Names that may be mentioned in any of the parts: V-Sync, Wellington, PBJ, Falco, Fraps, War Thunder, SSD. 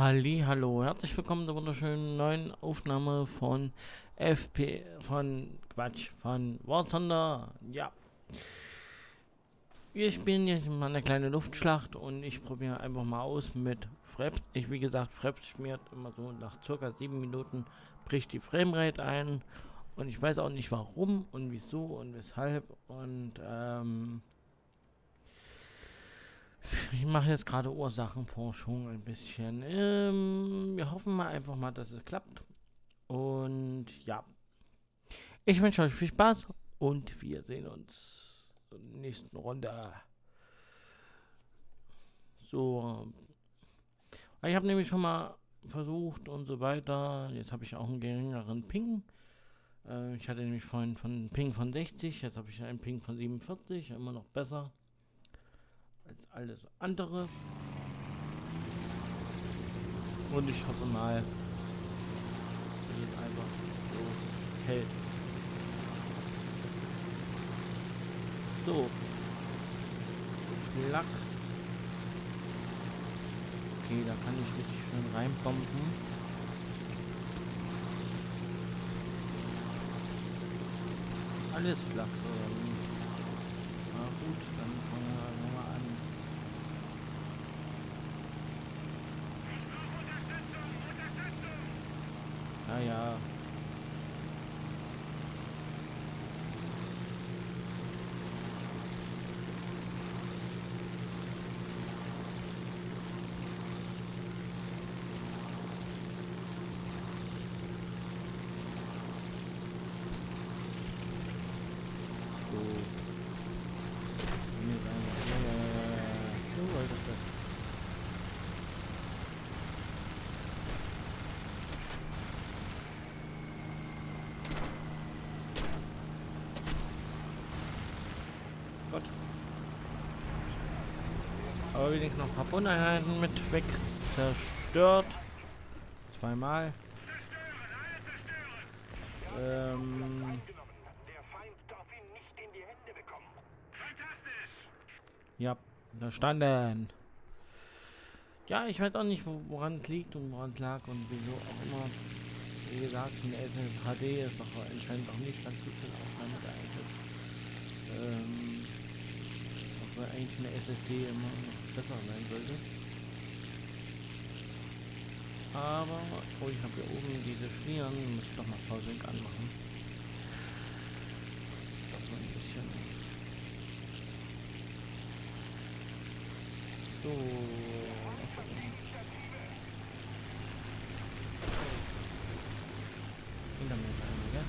Halli, hallo, herzlich willkommen zur wunderschönen neuen Aufnahme von War Thunder. Ja, wir spielen jetzt mal eine kleine Luftschlacht und ich probiere einfach mal aus mit Fraps. Fraps schmiert immer so nach circa 7 Minuten bricht die Framerate ein und ich weiß auch nicht warum und wieso und weshalb und ich mache jetzt gerade Ursachenforschung ein bisschen. Wir hoffen mal einfach mal, dass es klappt. Und ja, ich wünsche euch viel Spaß und wir sehen uns in der nächsten Runde. So, ich habe nämlich schon mal versucht und so weiter. Jetzt habe ich auch einen geringeren Ping. Ich hatte nämlich vorhin einen Ping von 60, jetzt habe ich einen Ping von 47, immer noch besser als alles andere. Und ich hoffe mal, dass es einfach so hält. So. Flack. Okay, da kann ich richtig schön reinbomben. Alles flach, oder wie? Na gut, dann fangen wir nochmal an. Naja. Aber wenigstens noch ein paar Verbundeinheiten mit weg. Zerstört. Zweimal. Ja, da standen. Ja, ich weiß auch nicht, woran es liegt und woran es lag und wieso auch immer. Wie gesagt, ein SSD ist doch anscheinend auch nicht ganz gut für geeignet. Weil eigentlich eine SSD immer noch besser sein sollte. Aber, oh, ich habe hier oben diese Schlieren, muss ich doch mal V-Sync anmachen. Doch so ein bisschen. So. Hinter mir ist einer, gell?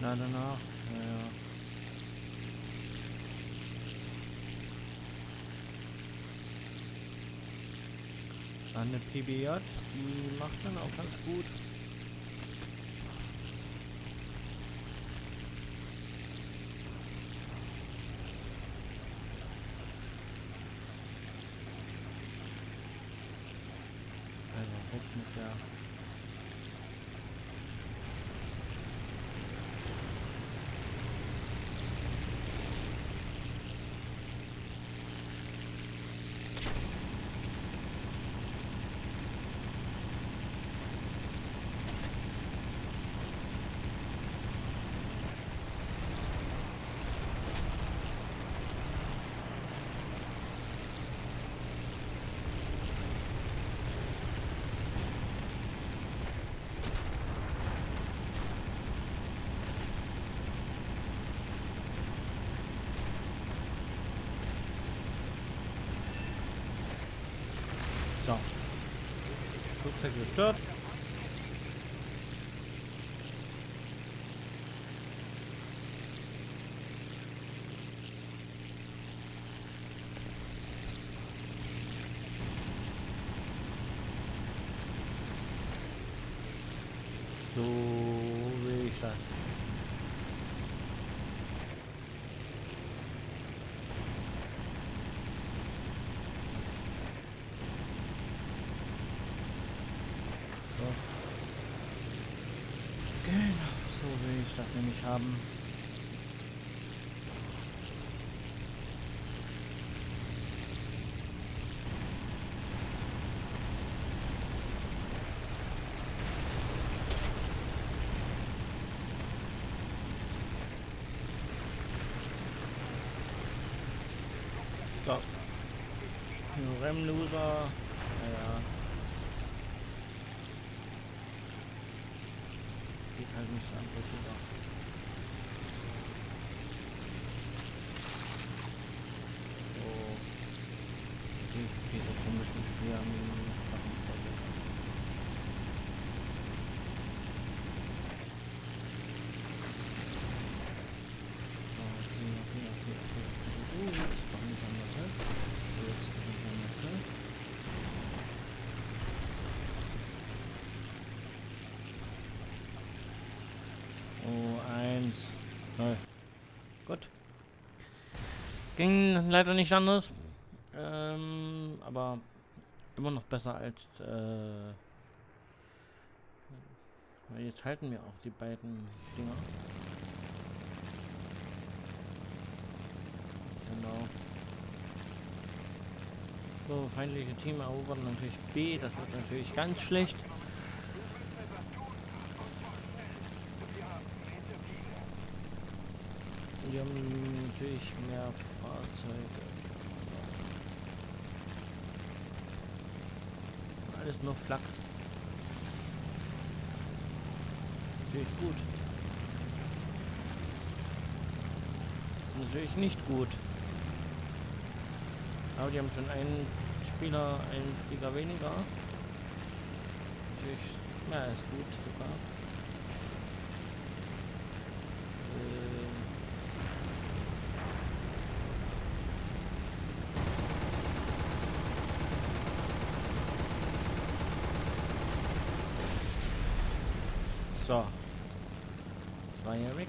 Na danach, naja. Dann eine PBJ, die macht dann auch ganz gut. Also hoch mit der. Flugzeug gestört. So will ich sein. So. Genau, so will ich das nämlich haben. Rem-Loser, naja. Geht halt nicht so anders über. So. Geht so komisch mit vier Sachen vorweg. So, okay. Warum nicht anders? Gut. Ging leider nicht anders. Aber immer noch besser als jetzt halten wir auch die beiden Dinger. Genau. So, feindliche Team erobern natürlich B, das ist natürlich ganz schlecht. Wir haben natürlich mehr Fahrzeuge. Alles nur Flachs. Natürlich gut. Natürlich nicht gut. Aber die haben schon einen Flieger weniger. Natürlich, na, ist gut sogar. So, war ja weg.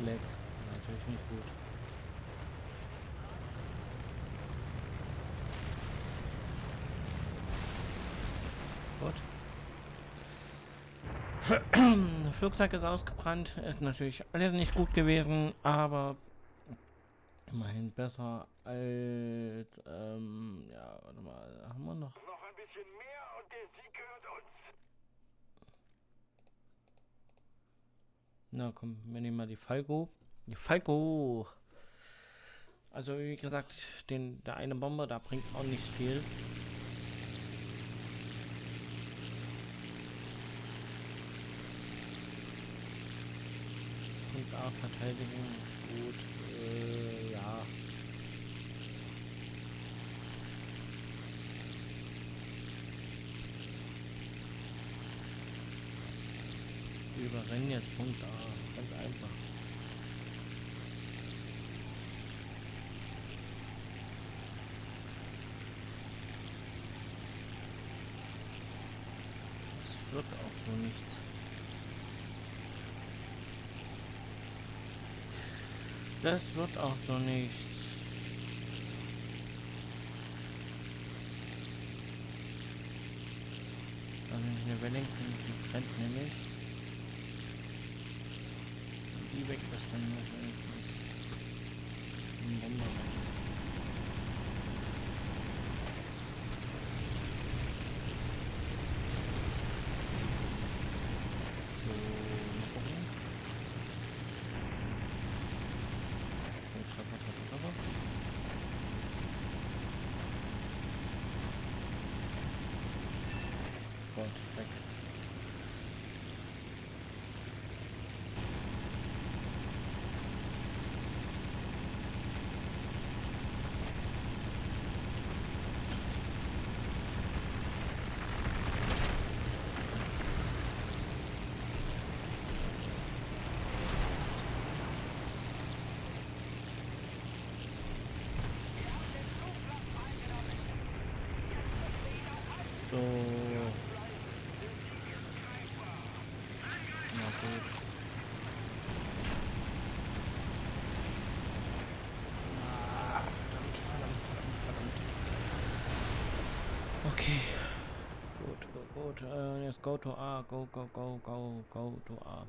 Leck. Natürlich nicht gut. Gut. Flugzeug ist ausgebrannt. Ist natürlich alles nicht gut gewesen, aber immerhin besser als ja, warte mal, haben wir noch? Noch ein bisschen mehr und der Sieg gehört uns. Na komm, wir nehmen mal die Falco. Die Falco! Also wie gesagt, der eine Bomber, da bringt auch nicht viel. Punkt A, Verteidigung, gut, ja. Wir überrennen jetzt Punkt A, ganz einfach. Es wird auch so nichts. Das wird auch so nichts. Dann ist eine Wellington, die brennt nämlich. Die weg, das dann ein Bomber. going to think. Okay. Gut, gut, gut. Jetzt go to A, go, go, go, go, go to A.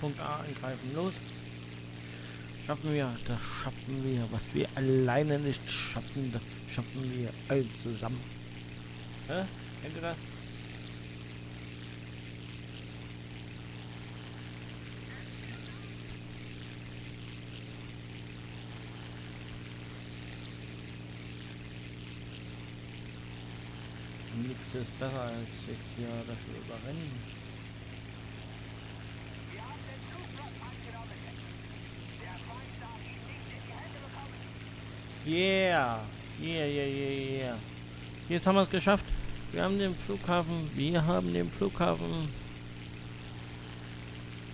Punkt A angreifen, los. Schaffen wir, das schaffen wir. Was wir alleine nicht schaffen, das schaffen wir alle zusammen. Hä? Kennt ihr das? Nichts ist besser als jetzt hier das Überrennen. Yeah, yeah, yeah, yeah, yeah. Jetzt haben wir es geschafft. Wir haben den Flughafen.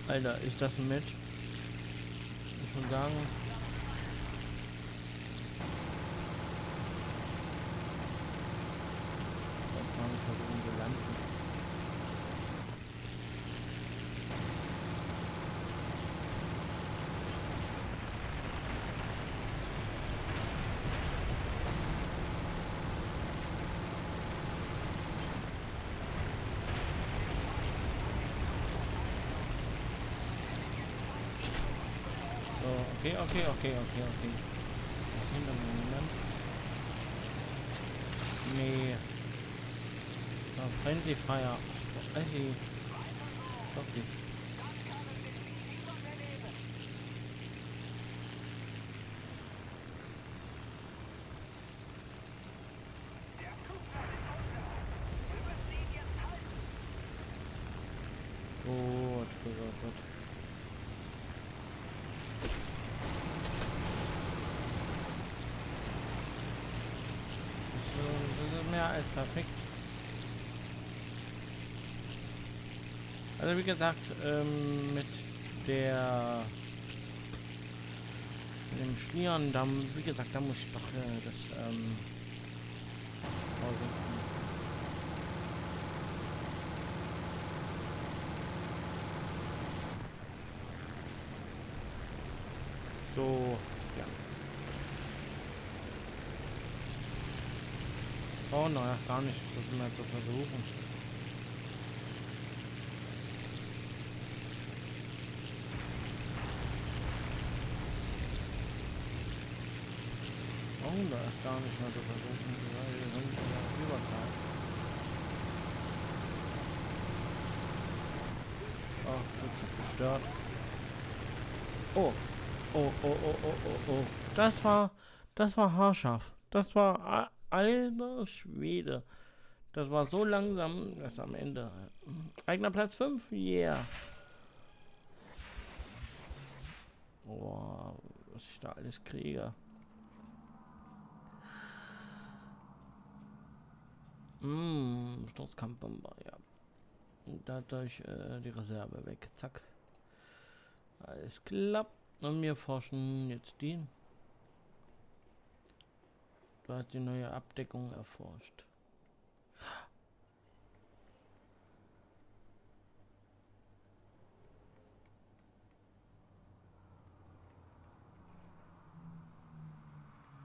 Alter, ist das ein Match? Ich muss schon sagen. Okay. Hinter mir niemand. Nee. Da brennt die Feier. Doch nicht. Gut. Perfekt. Also wie gesagt, mit dem Schlieren, da, wie gesagt, da muss ich doch das so, ja. Oh, naja, gar nicht, das mehr zu versuchen. Oh, da ist gar nicht mehr zu versuchen, weil wir sind in der Überzeit. Ach, wird sich gestört. Oh. Das war haarscharf. Das war... Alter Schwede. Das war so langsam, dass am Ende... Eigener Platz 5? Yeah. Boah, was ich da alles kriege. Sturzkampfbomber, ja. Und dadurch die Reserve weg. Zack. Alles klappt. Und wir forschen jetzt die... Du hast die neue Abdeckung erforscht.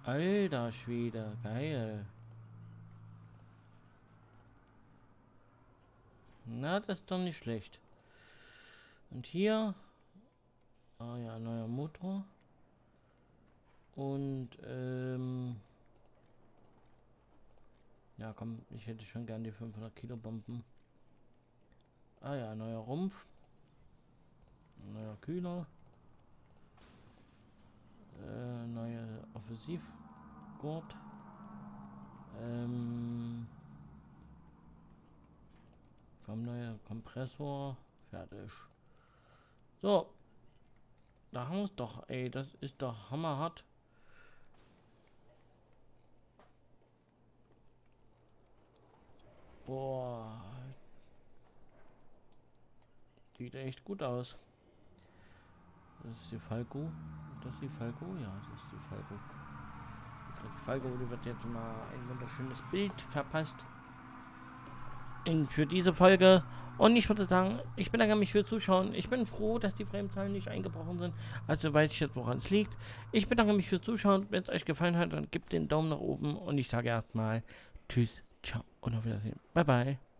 Alter Schwede, geil. Na, das ist doch nicht schlecht. Und hier... Ah ja, neuer Motor. Und, ja, komm, ich hätte schon gern die 500 Kilo Bomben. Ah ja, neuer Rumpf. neuer Kühler, neuer Offensivgurt, neuer Kompressor, fertig. So, da haben wir es doch, ey, das ist doch hammerhart. Boah, sieht echt gut aus. Das ist die Falco. Das ist die Falco, ja, das ist die Falco. Die Falco, die wird jetzt mal ein wunderschönes Bild verpasst. Für diese Folge. Und ich würde sagen, ich bedanke mich fürs Zuschauen. Ich bin froh, dass die Framezahlen nicht eingebrochen sind. Also weiß ich jetzt, woran es liegt. Ich bedanke mich fürs Zuschauen. Wenn es euch gefallen hat, dann gebt den Daumen nach oben. Und ich sage erstmal Tschüss, ciao und auf Wiedersehen. Bye, bye.